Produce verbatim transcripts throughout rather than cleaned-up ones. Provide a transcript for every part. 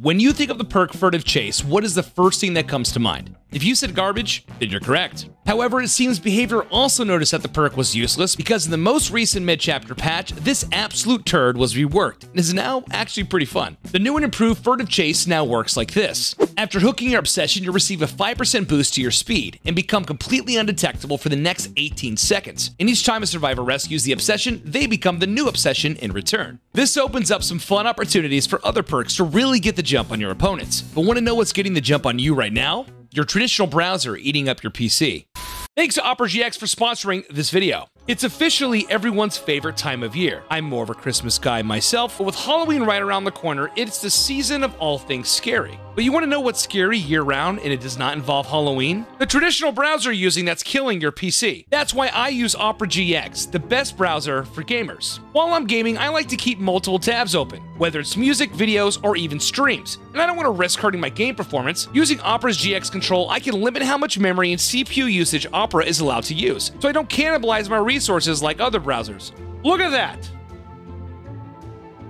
When you think of the perk Furtive Chase, what is the first thing that comes to mind? If you said garbage, then you're correct. However, it seems Behavior also noticed that the perk was useless because in the most recent mid-chapter patch, this absolute turd was reworked and is now actually pretty fun. The new and improved Furtive Chase now works like this. After hooking your obsession, you'll receive a five percent boost to your speed and become completely undetectable for the next eighteen seconds. And each time a survivor rescues the obsession, they become the new obsession in return. This opens up some fun opportunities for other perks to really get the jump on your opponents. But want to know what's getting the jump on you right now? Your traditional browser eating up your P C. Thanks to Opera G X for sponsoring this video. It's officially everyone's favorite time of year. I'm more of a Christmas guy myself, but with Halloween right around the corner, it's the season of all things scary. But you want to know what's scary year-round and it does not involve Halloween? The traditional browser you're using that's killing your P C. That's why I use Opera G X, the best browser for gamers. While I'm gaming, I like to keep multiple tabs open, whether it's music, videos, or even streams. And I don't want to risk hurting my game performance. Using Opera's G X control, I can limit how much memory and C P U usage Opera is allowed to use, so I don't cannibalize my resources resources like other browsers. Look at that!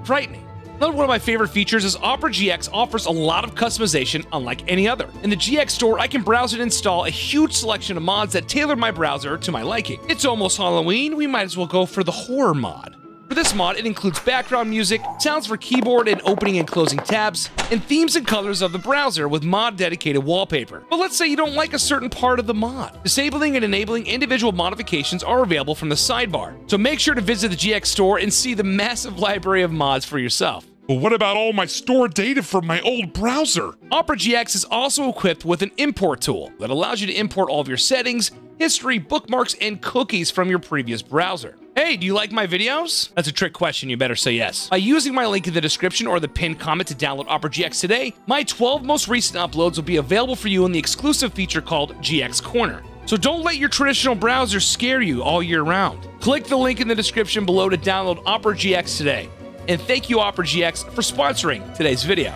Frightening. Another one of my favorite features is Opera G X offers a lot of customization unlike any other. In the G X store, I can browse and install a huge selection of mods that tailor my browser to my liking. It's almost Halloween, we might as well go for the horror mod. For this mod, it includes background music, sounds for keyboard and opening and closing tabs, and themes and colors of the browser with mod-dedicated wallpaper. But let's say you don't like a certain part of the mod. Disabling and enabling individual modifications are available from the sidebar, so make sure to visit the G X store and see the massive library of mods for yourself. But what about all my stored data from my old browser? Opera G X is also equipped with an import tool that allows you to import all of your settings, history, bookmarks, and cookies from your previous browser. Hey, do you like my videos? That's a trick question, you better say yes. By using my link in the description or the pinned comment to download Opera G X today, my twelve most recent uploads will be available for you in the exclusive feature called G X Corner. So don't let your traditional browser scare you all year round. Click the link in the description below to download Opera G X today. And thank you, Opera G X, for sponsoring today's video.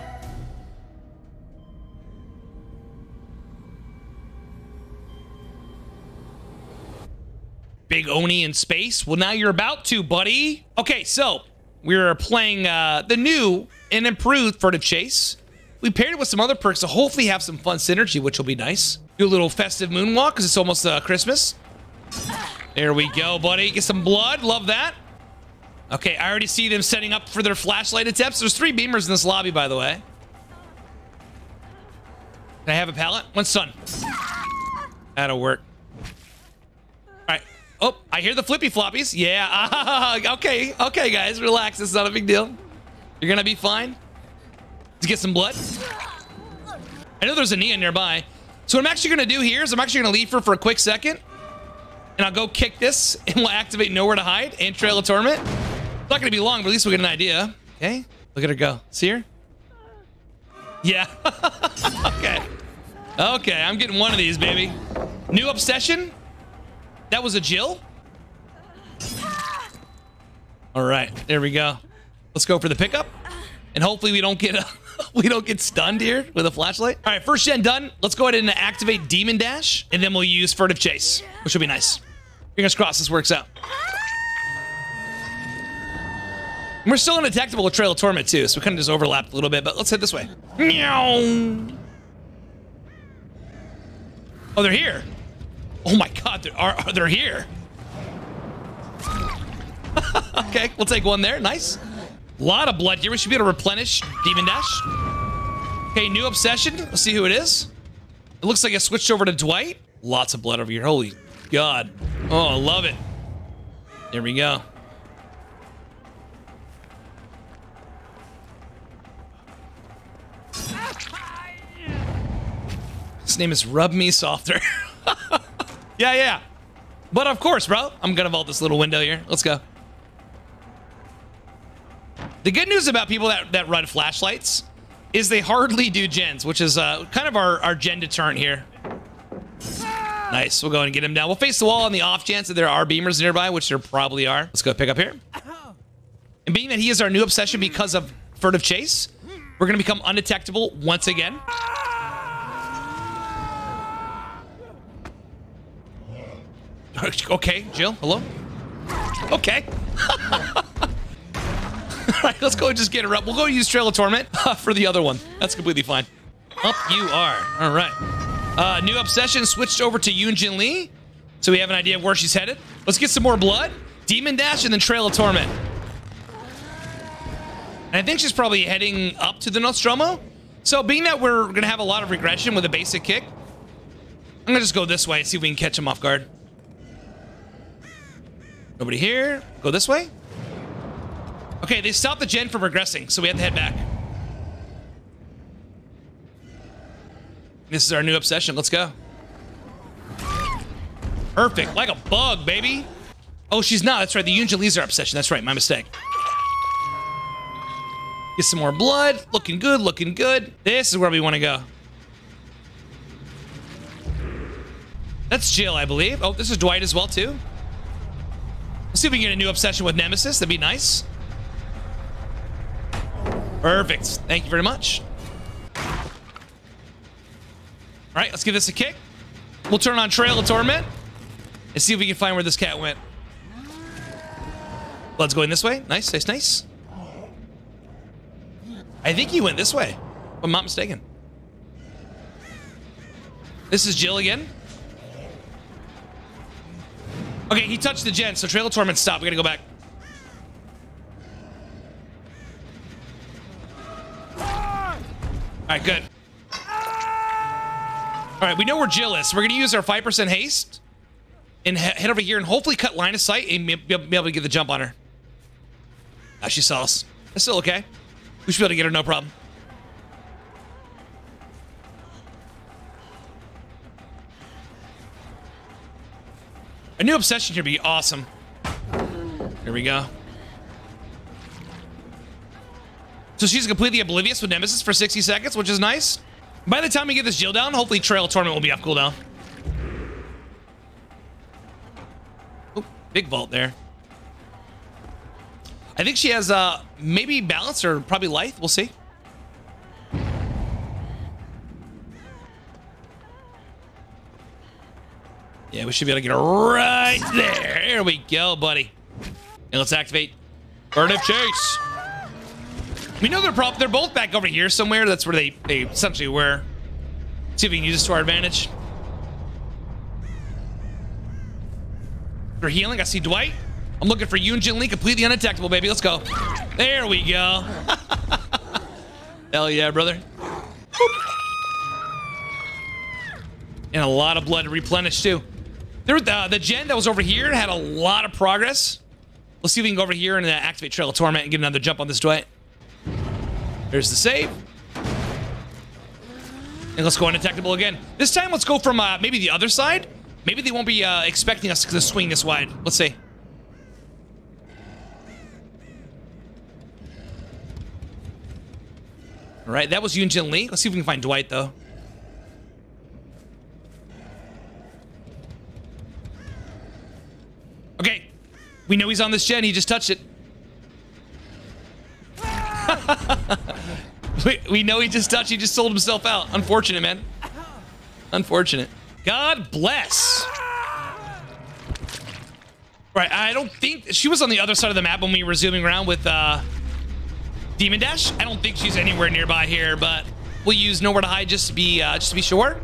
Big Oni in space? Well, now you're about to, buddy. Okay, so we are playing uh, the new and improved Furtive Chase. We paired it with some other perks to hopefully have some fun synergy, which will be nice. Do a little festive moonwalk because it's almost uh, Christmas. There we go, buddy. Get some blood. Love that. Okay, I already see them setting up for their flashlight attempts. There's three beamers in this lobby, by the way. Can I have a pallet? One stun. That'll work. Oh, I hear the flippy floppies. Yeah. Ah, okay. Okay, guys. Relax. It's not a big deal. You're going to be fine. Let's get some blood. I know there's a Nia nearby. So what I'm actually going to do here is I'm actually going to leave her for a quick second. And I'll go kick this. And we'll activate Nowhere to Hide and Trail of Torment. It's not going to be long, but at least we'll get an idea. Okay. Look at her go. See her? Yeah. Okay. Okay. I'm getting one of these, baby. New obsession. That was a Jill? All right, there we go. Let's go for the pickup. And hopefully we don't get uh, we don't get stunned here with a flashlight. All right, first gen done. Let's go ahead and activate Demon Dash, and then we'll use Furtive Chase, which will be nice. Fingers crossed this works out. And we're still undetectable with Trail of Torment too, so we kind of just overlapped a little bit, but let's head this way. Meow. Oh, they're here. Oh my God, they're, are, are, they're here. Okay, we'll take one there, nice. A lot of blood here, we should be able to replenish Demon Dash. Okay, new obsession, let's see who it is. It looks like I switched over to Dwight. Lots of blood over here, holy God. Oh, I love it. There we go. His name is Rub Me Softer. Yeah, yeah. But of course, bro. I'm going to vault this little window here. Let's go. The good news about people that, that run flashlights is they hardly do gens, which is uh, kind of our, our gen deterrent here. Nice. We'll go and get him down. We'll face the wall on the off chance that there are beamers nearby, which there probably are. Let's go pick up here. And being that he is our new obsession because of Furtive Chase, we're going to become undetectable once again. Okay, Jill, hello? Okay. All right, let's go and just get her up. We'll go use Trail of Torment uh, for the other one. That's completely fine. Up you are. All right. Uh, new obsession switched over to Yoonjin Lee, so we have an idea of where she's headed. Let's get some more blood. Demon Dash and then Trail of Torment. And I think she's probably heading up to the Nostromo. So being that we're going to have a lot of regression with a basic kick, I'm going to just go this way and see if we can catch him off guard. Nobody here. Go this way. Okay, they stopped the gen from regressing, so we have to head back. This is our new obsession. Let's go. Perfect. Like a bug, baby. Oh, she's not. That's right. The Yoonjin Lee's our obsession. That's right. My mistake. Get some more blood. Looking good. Looking good. This is where we want to go. That's Jill, I believe. Oh, this is Dwight as well, too. Let's see if we can get a new obsession with Nemesis. That'd be nice. Perfect. Thank you very much. All right, let's give this a kick. We'll turn on Trail of Torment and see if we can find where this cat went. Blood's going this way. Nice, nice, nice. I think he went this way, if I'm not mistaken. This is Jill again. Okay, he touched the gen, so Trail of Torment stopped. We gotta go back. All right, good. All right, we know where Jill is. So we're gonna use our five percent haste and he head over here and hopefully cut line of sight and be able to get the jump on her. Ah, she saw us. That's still okay. We should be able to get her, no problem. A new obsession here would be awesome. Here we go. So she's completely oblivious with Nemesis for sixty seconds, which is nice. By the time we get this Jill down, hopefully Trail of Torment will be off cooldown. Oh, big vault there. I think she has uh, maybe balance or probably life. We'll see. Yeah, we should be able to get her right there. Here we go, buddy. And let's activate Furtive Chase. We know they're probably, they're both back over here somewhere. That's where they, they essentially were. Let's see if we can use this to our advantage. For healing, I see Dwight. I'm looking for Yoonjin Lee, completely undetectable, baby. Let's go. There we go. Hell yeah, brother. And a lot of blood to replenish, too. There was the, the gen that was over here had a lot of progress. Let's see if we can go over here and uh, activate Trail of Torment and get another jump on this Dwight. There's the save. And let's go undetectable again. This time, let's go from uh, maybe the other side. Maybe they won't be uh, expecting us to swing this wide. Let's see. All right, that was Yoonjin Lee. Let's see if we can find Dwight, though. Okay, we know he's on this gen. He just touched it. we, we know he just touched. He just sold himself out. Unfortunate, man. Unfortunate. God bless. All right, I don't think she was on the other side of the map when we were zooming around with uh, Demon Dash. I don't think she's anywhere nearby here, but we'll use Nowhere to Hide just to be uh, just to be sure.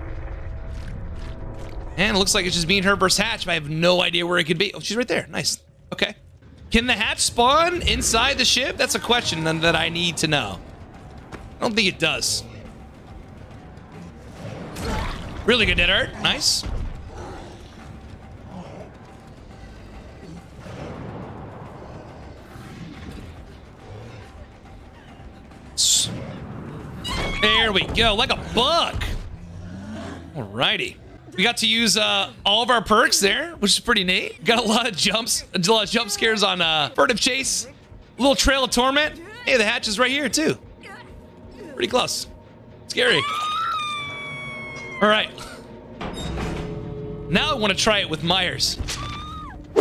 And it looks like it's just me and her versus Hatch, but I have no idea where it could be. Oh, she's right there. Nice. Okay. Can the Hatch spawn inside the ship? That's a question that I need to know. I don't think it does. Really good dead art. Nice. There we go. Like a bug. Alrighty. We got to use uh, all of our perks there, which is pretty neat. Got a lot of jumps, a lot of jump scares on uh, Furtive Chase, a little Trail of Torment. Hey, the Hatch is right here too. Pretty close. Scary. All right. Now I want to try it with Myers.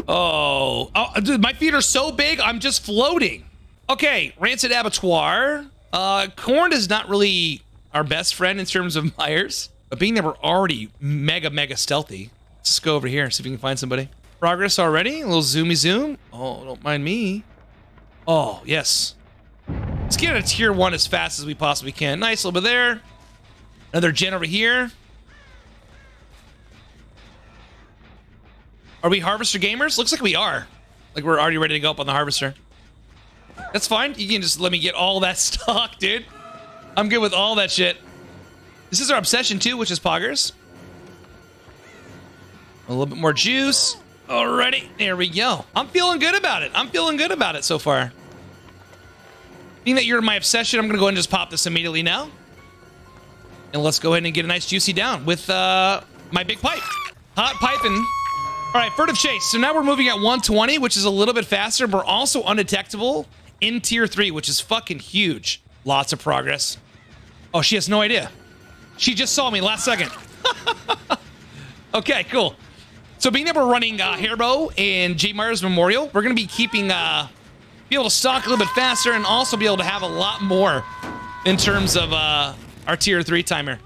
Oh, oh dude, my feet are so big, I'm just floating. Okay, Rancid Abattoir. Uh, Korn is not really our best friend in terms of Myers. But being that we're already mega, mega stealthy, let's just go over here and see if we can find somebody. Progress already? A little zoomy zoom. Oh, don't mind me. Oh, yes. Let's get out of tier one as fast as we possibly can. Nice little bit there. Another gen over here. Are we harvester gamers? Looks like we are. Like we're already ready to go up on the harvester. That's fine. You can just let me get all that stock, dude. I'm good with all that shit. This is our obsession too, which is poggers. A little bit more juice. Alrighty, there we go. I'm feeling good about it. I'm feeling good about it so far. Being that you're my obsession, I'm gonna go ahead and just pop this immediately now. And let's go ahead and get a nice juicy down with uh, my big pipe. Hot piping. All right, Furtive Chase. So now we're moving at one twenty, which is a little bit faster. But we're also undetectable in tier three, which is fucking huge. Lots of progress. Oh, she has no idea. She just saw me last second. Okay, cool. So being that we're running uh, Hairbow and J. Myers Memorial, we're going to be keeping, uh, be able to stock a little bit faster and also be able to have a lot more in terms of uh, our tier three timer.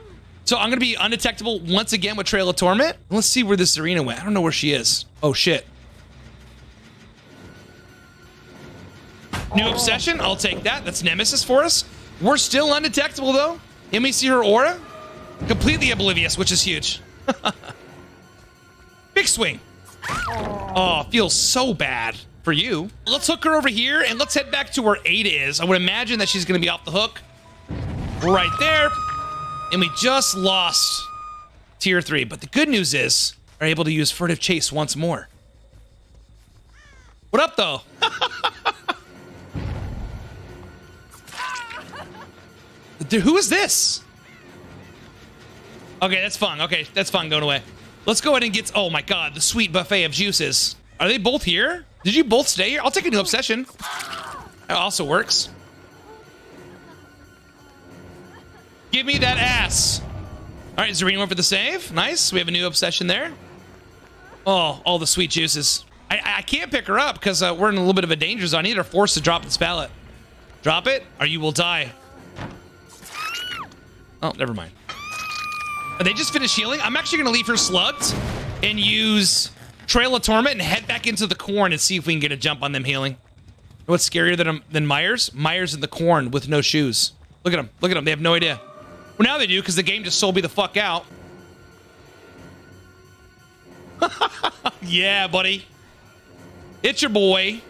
So I'm going to be undetectable once again with Trail of Torment. Let's see where this arena went. I don't know where she is. Oh, shit. New obsession. I'll take that. That's Nemesis for us. We're still undetectable, though. And we see her aura. Completely oblivious, which is huge. Big swing. Oh, feels so bad for you. Let's hook her over here, and let's head back to where eight is. I would imagine that she's going to be off the hook. Right there. And we just lost tier three. But the good news is we're able to use Furtive Chase once more. What up, though? Dude, who is this? Okay, that's fun. Okay, that's fun going away. Let's go ahead and get... Oh, my God. The sweet buffet of juices. Are they both here? Did you both stay here? I'll take a new obsession. That also works. Give me that ass. All right, Zareen went for the save. Nice. We have a new obsession there. Oh, all the sweet juices. I, I can't pick her up because uh, we're in a little bit of a danger zone. I need her forced to drop this pallet. Drop it or you will die. Oh, never mind. Are they just finished healing? I'm actually going to leave her slugged and use Trail of Torment and head back into the corn and see if we can get a jump on them healing. What's scarier than, than Myers? Myers in the corn with no shoes. Look at them. Look at them. They have no idea. Well, now they do, because the game just sold me the fuck out. Yeah, buddy. It's your boy.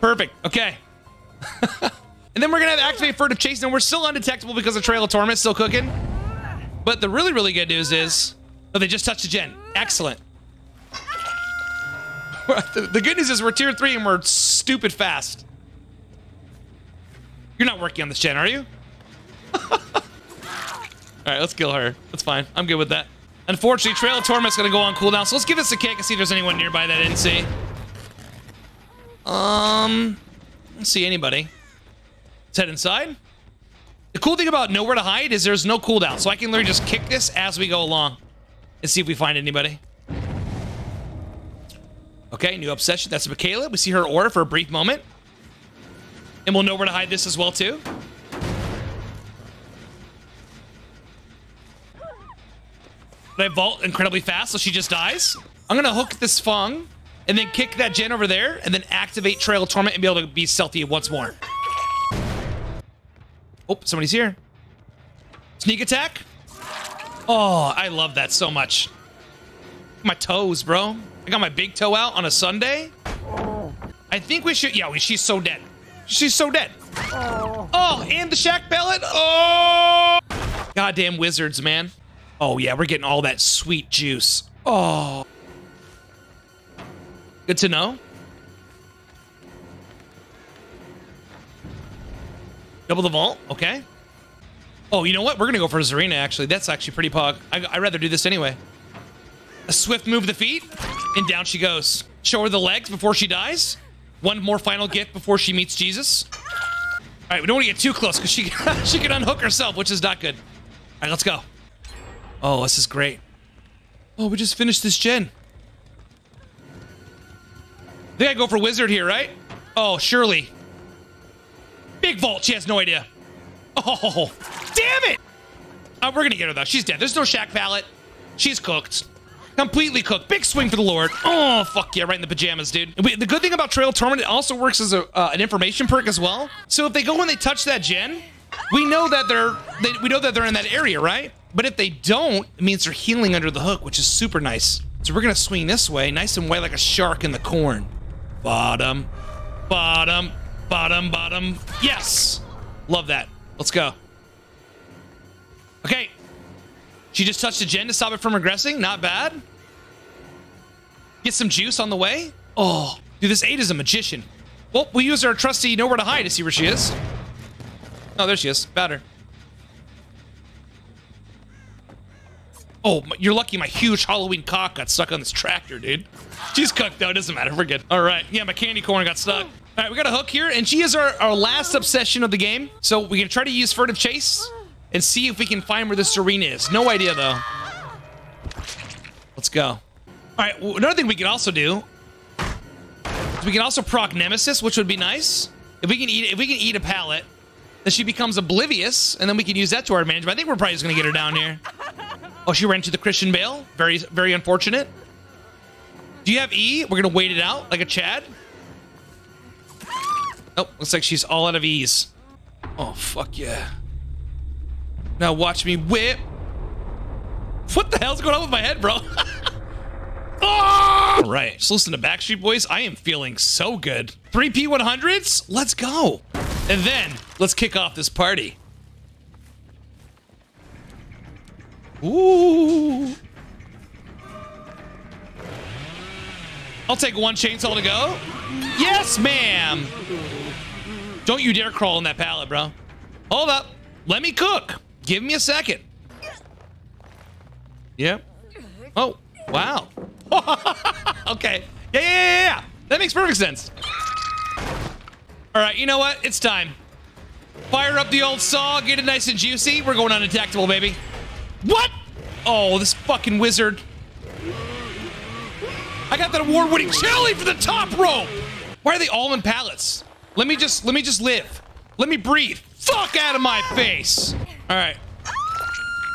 Perfect. Okay. And then we're going to activate Furtive Chase, and we're still undetectable because the Trail of Torment still cooking. But the really, really good news is... Oh, they just touched the gen. Excellent. The good news is we're tier three, and we're stupid fast. You're not working on this gen, are you? All right, let's kill her. That's fine. I'm good with that. Unfortunately, Trail of Torment's going to go on cooldown, so let's give this a kick and see if there's anyone nearby that I didn't see. Um, I don't see anybody. Let's head inside. The cool thing about Nowhere to Hide is there's no cooldown, so I can literally just kick this as we go along and see if we find anybody. Okay, new obsession. That's Michaela. We see her aura for a brief moment. And we'll know where to hide this as well, too. But I vault incredibly fast, so she just dies. I'm going to hook this Fung, and then kick that gen over there, and then activate Trail of Torment and be able to be stealthy once more. Oh, somebody's here. Sneak attack. Oh, I love that so much. My toes, bro. I got my big toe out on a Sunday. I think we should... Yeah, she's so dead. She's so dead. Oh. Oh, and the shack pellet. Oh! Goddamn wizards, man. Oh, yeah, we're getting all that sweet juice. Oh. Good to know. Double the vault. Okay. Oh, you know what? We're going to go for Zarina, actually. That's actually pretty pog. I, I'd rather do this anyway. A swift move of the feet, and down she goes. Show her the legs before she dies. One more final gift before she meets Jesus. All right, we don't want to get too close because she, she can unhook herself, which is not good. All right, let's go. Oh, this is great. Oh, we just finished this gen. I think I go for wizard here, right? Oh, surely. Big vault. She has no idea. Oh, damn it. Oh, we're going to get her, though. She's dead. There's no shack pallet. She's cooked. Completely cooked. Big swing for the Lord. Oh, fuck yeah, right in the pajamas, dude. We, the good thing about Trail of Torment, it also works as a, uh, an information perk as well. So if they go and they touch that gen, we know that they're they, we know that they're in that area, right? But if they don't, it means they're healing under the hook, which is super nice. So we're gonna swing this way, nice and wide like a shark in the corn. Bottom, bottom, bottom, bottom. Yes, love that. Let's go. Okay. She just touched a gen to stop it from regressing. Not bad. Get some juice on the way. Oh, dude, this eight is a magician. Well, we use our trusty Nowhere to Hide to see where she is. Oh, there she is. Batter. Oh, you're lucky my huge Halloween cock got stuck on this tractor, dude. She's cooked, though. It doesn't matter. We're good. All right. Yeah, my candy corn got stuck. All right, we got a hook here, and she is our, our last obsession of the game. So we're going to try to use Furtive Chase and see if we can find where this arena is. No idea, though. Let's go. All right, well, another thing we can also do is we can also proc Nemesis, which would be nice. If we can eat, if we can eat a pallet, then she becomes oblivious, and then we can use that to our advantage. But I think we're probably just going to get her down here. Oh, she ran into the Christian Bale. Very, very unfortunate. Do you have E? We're going to wait it out like a Chad. Oh, looks like she's all out of E's. Oh, fuck yeah. Now watch me whip. What the hell's going on with my head, bro? Oh! All right, just listen to Backstreet Boys. I am feeling so good. three P one hundreds? Let's go. And then let's kick off this party. Ooh. I'll take one chainsaw to go. Yes, ma'am. Don't you dare crawl in that pallet, bro. Hold up. Let me cook. Give me a second. Yep. Oh, wow. Okay. Yeah, yeah, yeah, yeah. That makes perfect sense. All right, you know what? It's time. Fire up the old saw. Get it nice and juicy. We're going undetectable, baby. What? Oh, this fucking wizard. I got that award-winning chili for the top rope. Why are they all in pallets? Let me just, let me just live. Let me breathe. Fuck out of my face. All right.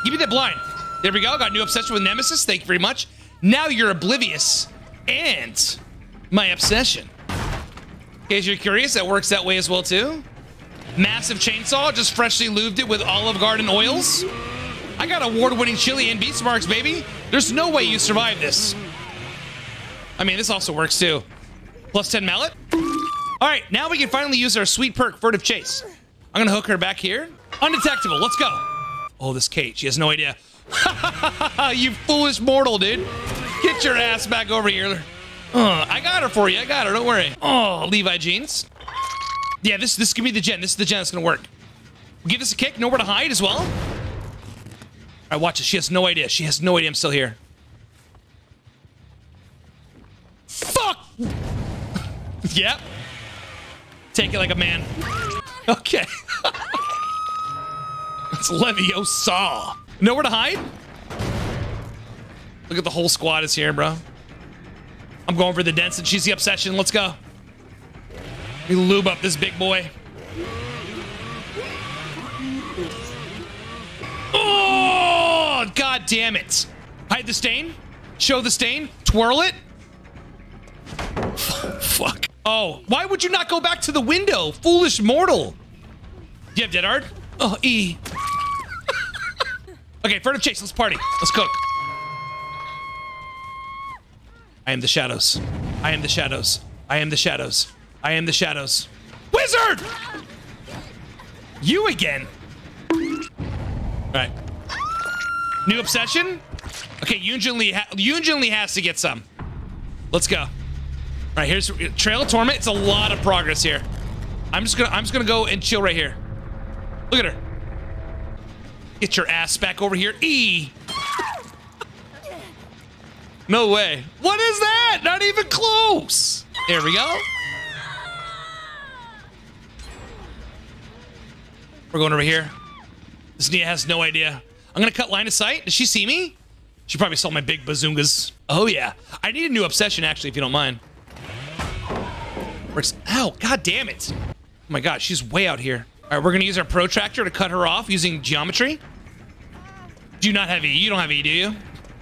Give me that blind. There we go. Got a new obsession with Nemesis. Thank you very much. Now you're oblivious and my obsession. In case you're curious, that works that way as well, too. Massive chainsaw. Just freshly lubed it with Olive Garden oils. I got award-winning chili and beast marks, baby. There's no way you survive this. I mean, this also works, too. Plus ten mallet. All right, now we can finally use our sweet perk, Furtive Chase. I'm going to hook her back here. Undetectable. Let's go. Oh, this Kate. She has no idea. You foolish mortal, dude. Get your ass back over here. Uh, I got her for you. I got her. Don't worry. Oh, Levi jeans. Yeah, this this could be the gen. This is the gen that's going to work. We'll give this a kick. Nowhere to hide as well. All right, watch it. She has no idea. She has no idea I'm still here. Fuck! Yep. Take it like a man. Okay. It's Leviosa. Nowhere to hide? Look at the whole squad is here, bro. I'm going for the dents and she's the obsession. Let's go. We lube up this big boy. Oh, God damn it. Hide the stain. Show the stain. Twirl it. Fuck. Oh, why would you not go back to the window? Foolish mortal. Do you have dead art? Oh, E. Okay, Furtive Chase, let's party. Let's cook. I am the shadows. I am the shadows. I am the shadows. I am the shadows. Wizard! You again. All right. New obsession? Okay, Yunjin Lee, ha Yunjin Lee has to get some. Let's go. All right, here's Trail of Torment. It's a lot of progress here. I'm just gonna I'm just gonna go and chill right here. Look at her. Get your ass back over here. E. No way. What is that? Not even close. There we go. We're going over here. This Nia has no idea. I'm going to cut line of sight. Does she see me? She probably saw my big bazoongas. Oh, yeah. I need a new obsession, actually, if you don't mind. Works. Ow, god damn it. Oh, my god. She's way out here. All right, we're going to use our protractor to cut her off using geometry. Do you not have E? You don't have E, do you?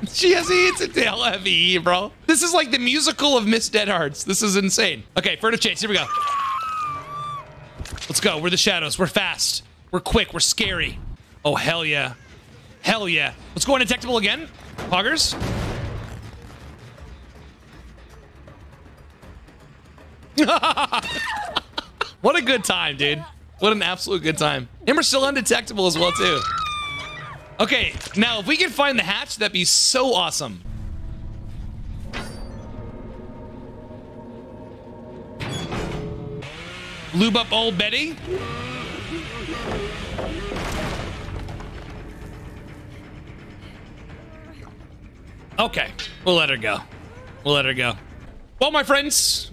She has a, it's a tail heavy, bro. This is like the musical of Miss Dead Hearts. This is insane. Okay, Furtive Chase, here we go. Let's go, we're the shadows. We're fast. We're quick, we're scary. Oh, hell yeah. Hell yeah. Let's go undetectable again, hoggers. What a good time, dude. What an absolute good time. And we're still undetectable as well, too. Okay, now if we can find the hatch, that'd be so awesome. Lube up old Betty. Okay, we'll let her go. We'll let her go. Well, my friends,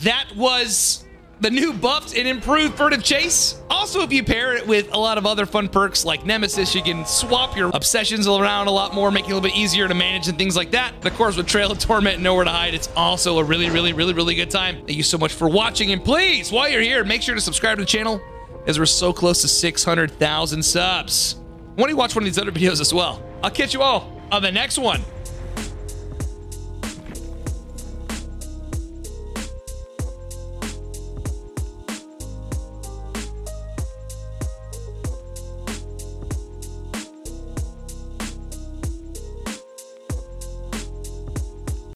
that was the new buffed and improved Furtive Chase. Also, if you pair it with a lot of other fun perks like Nemesis, you can swap your obsessions around a lot more, make it a little bit easier to manage and things like that. And of course, with Trail of Torment and Nowhere to Hide, it's also a really, really, really, really good time. Thank you so much for watching. And please, while you're here, make sure to subscribe to the channel as we're so close to six hundred thousand subs. Why don't you watch one of these other videos as well? I'll catch you all on the next one.